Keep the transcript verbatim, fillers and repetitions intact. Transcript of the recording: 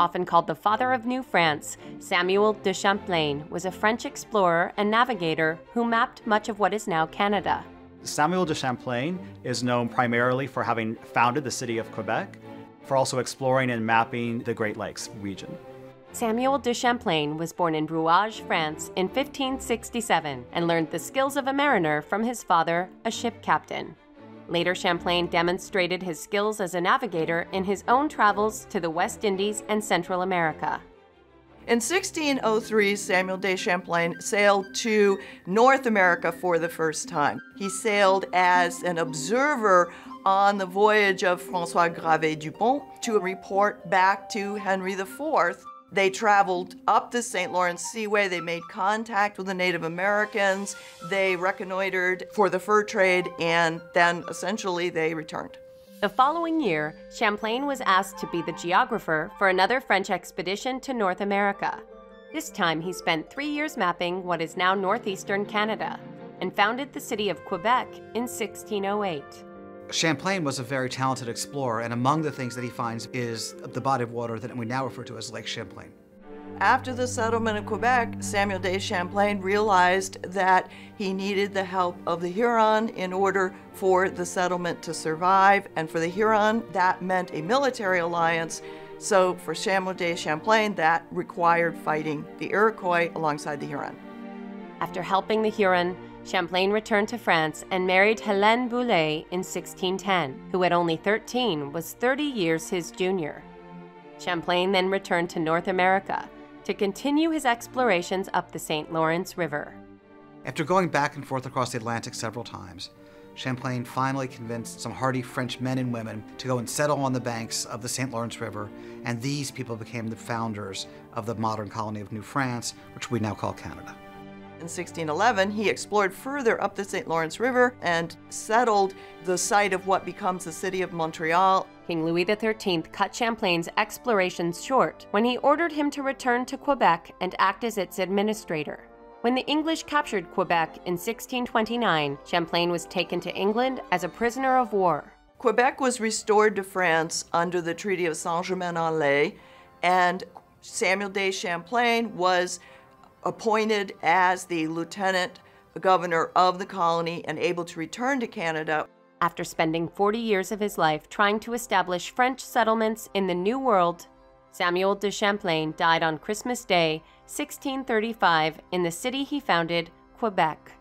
often called the father of New France, Samuel de Champlain was a French explorer and navigator who mapped much of what is now Canada. Samuel de Champlain is known primarily for having founded the city of Quebec, for also exploring and mapping the Great Lakes region. Samuel de Champlain was born in Brouage, France in fifteen sixty-seven and learned the skills of a mariner from his father, a ship captain. Later, Champlain demonstrated his skills as a navigator in his own travels to the West Indies and Central America. In sixteen oh three, Samuel de Champlain sailed to North America for the first time. He sailed as an observer on the voyage of François Gravé du Pont to report back to Henry the Fourth. They traveled up the Saint Lawrence Seaway, they made contact with the Native Americans, they reconnoitered for the fur trade, and then essentially they returned. The following year, Champlain was asked to be the geographer for another French expedition to North America. This time he spent three years mapping what is now northeastern Canada and founded the city of Quebec in sixteen oh eight. Champlain was a very talented explorer, and among the things that he finds is the body of water that we now refer to as Lake Champlain. After the settlement of Quebec, Samuel de Champlain realized that he needed the help of the Huron in order for the settlement to survive, and for the Huron, that meant a military alliance. So for Samuel de Champlain, that required fighting the Iroquois alongside the Huron. After helping the Huron, Champlain returned to France and married Hélène Boulay in sixteen ten, who at only thirteen was thirty years his junior. Champlain then returned to North America to continue his explorations up the Saint Lawrence River. After going back and forth across the Atlantic several times, Champlain finally convinced some hardy French men and women to go and settle on the banks of the Saint Lawrence River, and these people became the founders of the modern colony of New France, which we now call Canada. In sixteen eleven, he explored further up the Saint Lawrence River and settled the site of what becomes the city of Montreal. King Louis the Thirteenth cut Champlain's explorations short when he ordered him to return to Quebec and act as its administrator. When the English captured Quebec in sixteen twenty-nine, Champlain was taken to England as a prisoner of war. Quebec was restored to France under the Treaty of Saint-Germain-en-Laye, and Samuel de Champlain was appointed as the lieutenant governor of the colony and able to return to Canada. After spending forty years of his life trying to establish French settlements in the New World, Samuel de Champlain died on Christmas Day, sixteen thirty-five, in the city he founded, Quebec.